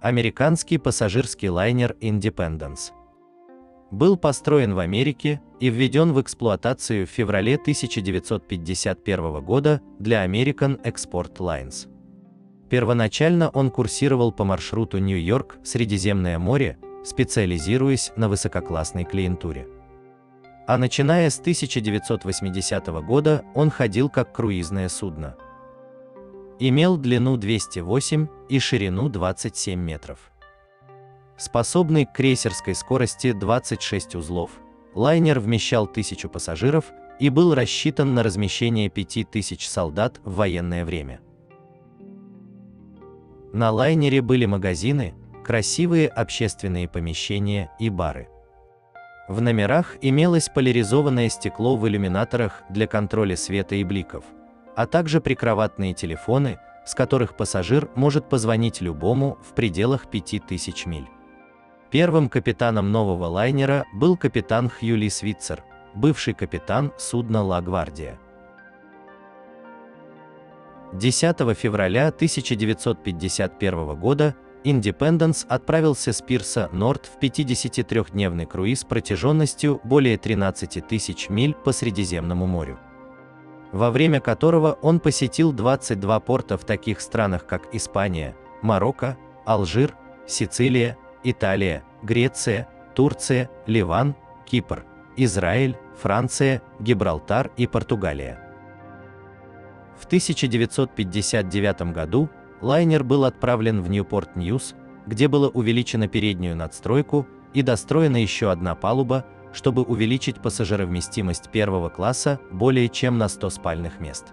Американский пассажирский лайнер Independence был построен в Америке и введен в эксплуатацию в феврале 1951 года для American Export Lines. Первоначально он курсировал по маршруту Нью-Йорк, Средиземное море, специализируясь на высококлассной клиентуре. А начиная с 1980 года он ходил как круизное судно. Имел длину 208 и ширину 27 метров. Способный к крейсерской скорости 26 узлов, лайнер вмещал 1000 пассажиров и был рассчитан на размещение 5000 солдат в военное время. На лайнере были магазины, красивые общественные помещения и бары. В номерах имелось поляризованное стекло в иллюминаторах для контроля света и бликов, а также прикроватные телефоны, с которых пассажир может позвонить любому в пределах 5000 миль. Первым капитаном нового лайнера был капитан Хью Ли Свитцер, бывший капитан судна La Guardia. 10 февраля 1951 года Independence отправился с пирса Норт в 53-дневный круиз протяженностью более 13000 миль по Средиземному морю, во время которого он посетил 22 порта в таких странах, как Испания, Марокко, Алжир, Сицилия, Италия, Греция, Турция, Ливан, Кипр, Израиль, Франция, Гибралтар и Португалия. В 1959 году лайнер был отправлен в Newport News, где была увеличена переднюю надстройку и достроена еще одна палуба, чтобы увеличить пассажировместимость первого класса более чем на 100 спальных мест.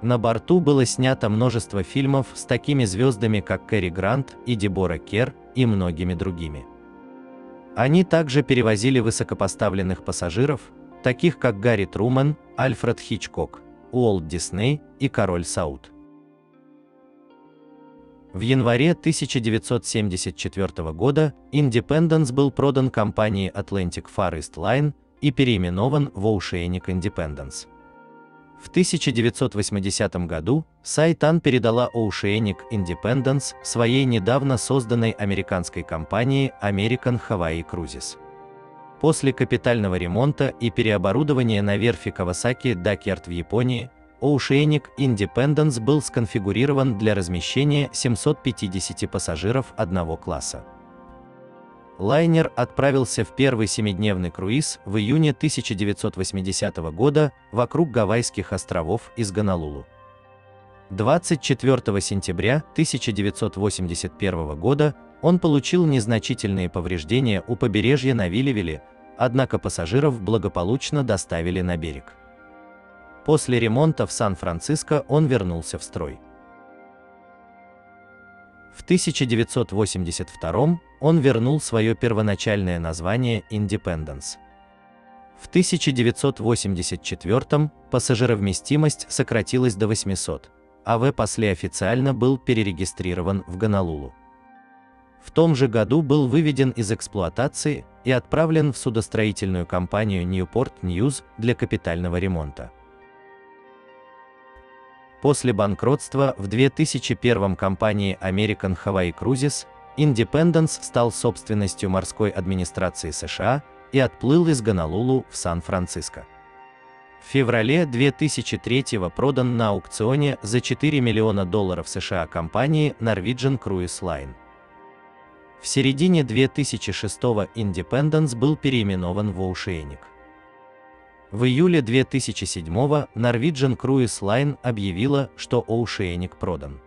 На борту было снято множество фильмов с такими звездами, как Кэри Грант и Дебора Керр и многими другими. Они также перевозили высокопоставленных пассажиров, таких как Гарри Трумэн, Альфред Хичкок, Уолт Дисней и Король Сауд. В январе 1974 года Independence был продан компании Atlantic Far East Line и переименован в Oceanic Independence. В 1980 году Сайтан передала Oceanic Independence своей недавно созданной американской компании American Hawaii Cruises. После капитального ремонта и переоборудования на верфи Кавасаки Дакярд в Японии, Oceanic Independence был сконфигурирован для размещения 750 пассажиров одного класса. Лайнер отправился в первый 7-дневный круиз в июне 1980 года вокруг Гавайских островов из Гонолулу. 24 сентября 1981 года он получил незначительные повреждения у побережья Навиливили, однако пассажиров благополучно доставили на берег. После ремонта в Сан-Франциско он вернулся в строй. В 1982 он вернул свое первоначальное название Independence. В 1984 пассажировместимость сократилась до 800, а после официально был перерегистрирован в Гонолулу. В том же году был выведен из эксплуатации и отправлен в судостроительную компанию Newport News для капитального ремонта. После банкротства в 2001 компании American Hawaii Cruises Independence стал собственностью морской администрации США и отплыл из Гонолулу в Сан-Франциско. В феврале 2003 продан на аукционе за $4 миллиона США компании Norwegian Cruise Line. В середине 2006 Independence был переименован в Oceanic. В июле 2007-го Norwegian Cruise Line объявила, что Oceanic продан.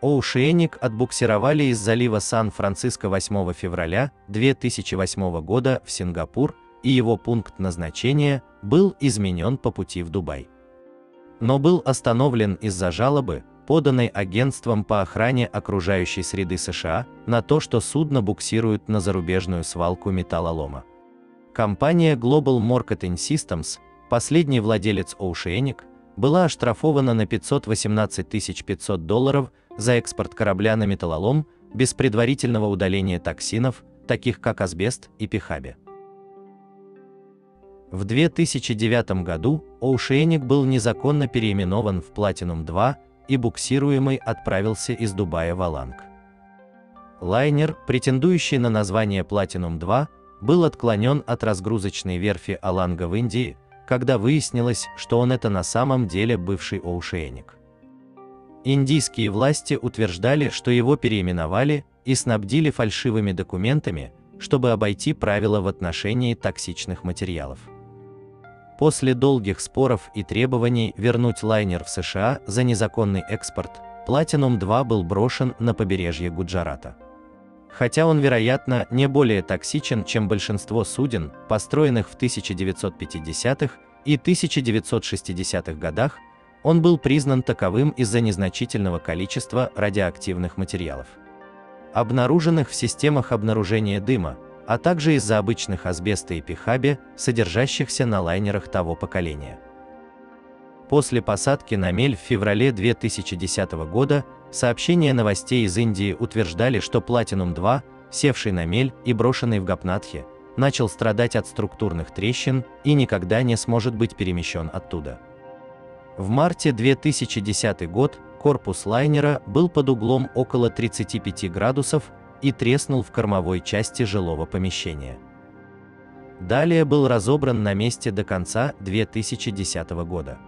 Oceanic отбуксировали из залива Сан-Франциско 8 февраля 2008 года в Сингапур, и его пункт назначения был изменен по пути в Дубай. Но был остановлен из-за жалобы, поданной Агентством по охране окружающей среды США, на то, что судно буксируют на зарубежную свалку металлолома. Компания Global Marketing Systems, последний владелец Oceanic, была оштрафована на $518 500 за экспорт корабля на металлолом без предварительного удаления токсинов, таких как асбест и пихаби. В 2009 году Oceanic был незаконно переименован в Platinum 2 и буксируемый отправился из Дубая в Аланг. Лайнер, претендующий на название Platinum 2, был отклонен от разгрузочной верфи Аланга в Индии, когда выяснилось, что он это на самом деле бывший Oceanic. Индийские власти утверждали, что его переименовали и снабдили фальшивыми документами, чтобы обойти правила в отношении токсичных материалов. После долгих споров и требований вернуть лайнер в США за незаконный экспорт, Platinum 2 был брошен на побережье Гуджарата. Хотя он, вероятно, не более токсичен, чем большинство суден, построенных в 1950-х и 1960-х годах, он был признан таковым из-за незначительного количества радиоактивных материалов, обнаруженных в системах обнаружения дыма, а также из-за обычных асбеста и пихаби, содержащихся на лайнерах того поколения. После посадки на мель в феврале 2010 года сообщения новостей из Индии утверждали, что Platinum 2, севший на мель и брошенный в Гапнатхе, начал страдать от структурных трещин и никогда не сможет быть перемещен оттуда. В марте 2010 год корпус лайнера был под углом около 35 градусов и треснул в кормовой части жилого помещения. Далее был разобран на месте до конца 2010 года.